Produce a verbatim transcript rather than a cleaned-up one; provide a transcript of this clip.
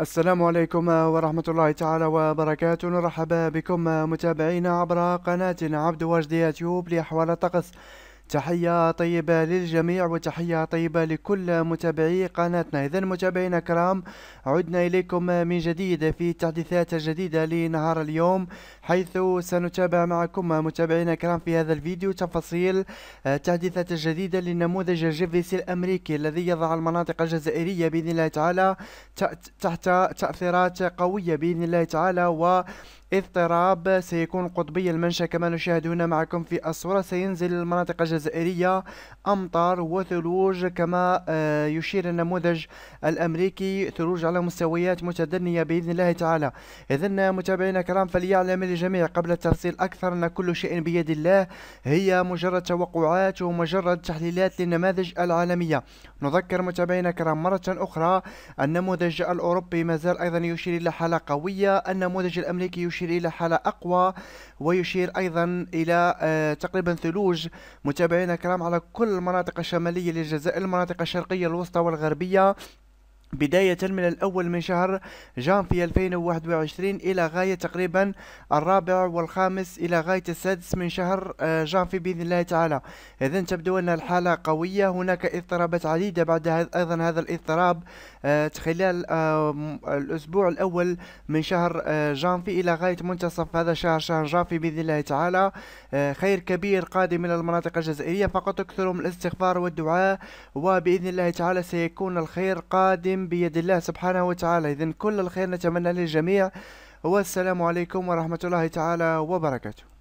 السلام عليكم ورحمة الله تعالى وبركاته. نرحب بكم متابعينا عبر قناة عبدو إتش دي تيوب لأحوال الطقس. تحية طيبة للجميع وتحية طيبة لكل متابعي قناتنا. إذا متابعينا الكرام، عدنا إليكم من جديد في التحديثات الجديدة لنهار اليوم، حيث سنتابع معكم متابعينا الكرام في هذا الفيديو تفاصيل التحديثات الجديدة للنموذج الجفرسي الأمريكي الذي يضع المناطق الجزائرية بإذن الله تعالى تحت تأثيرات قوية بإذن الله تعالى و اضطراب سيكون قطبي المنشأ كما نشاهد هنا معكم في الصورة. سينزل المناطق الجزائرية أمطار وثلوج كما يشير النموذج الأمريكي، ثلوج على مستويات متدنية بإذن الله تعالى. إذن متابعينا الكرام، فليعلم الجميع قبل التفصيل أكثر أن كل شيء بيد الله، هي مجرد توقعات ومجرد تحليلات للنماذج العالمية. نذكر متابعينا الكرام مرة أخرى، النموذج الأوروبي مازال أيضا يشير إلى حالة قوية، النموذج الأمريكي يشير يشير إلى حالة أقوى، ويشير أيضا إلى تقريبا ثلوج متابعينا الكرام على كل المناطق الشمالية للجزائر، المناطقة الشرقية الوسطى والغربية، بداية من الأول من شهر جانفي ألفين وواحد وعشرين إلى غاية تقريبا الرابع والخامس إلى غاية السادس من شهر جانفي بإذن الله تعالى. إذن تبدو أن الحالة قوية، هناك اضطرابات عديدة بعد أيضا هذا الاضطراب خلال الأسبوع الأول من شهر جانفي إلى غاية منتصف هذا الشهر، شهر جانفي بإذن الله تعالى. خير كبير قادم من المناطق الجزائرية، فقط اكثروا من الاستغفار والدعاء، وبإذن الله تعالى سيكون الخير قادم بيد الله سبحانه وتعالى. إذن كل الخير نتمنى للجميع، والسلام عليكم ورحمة الله تعالى وبركاته.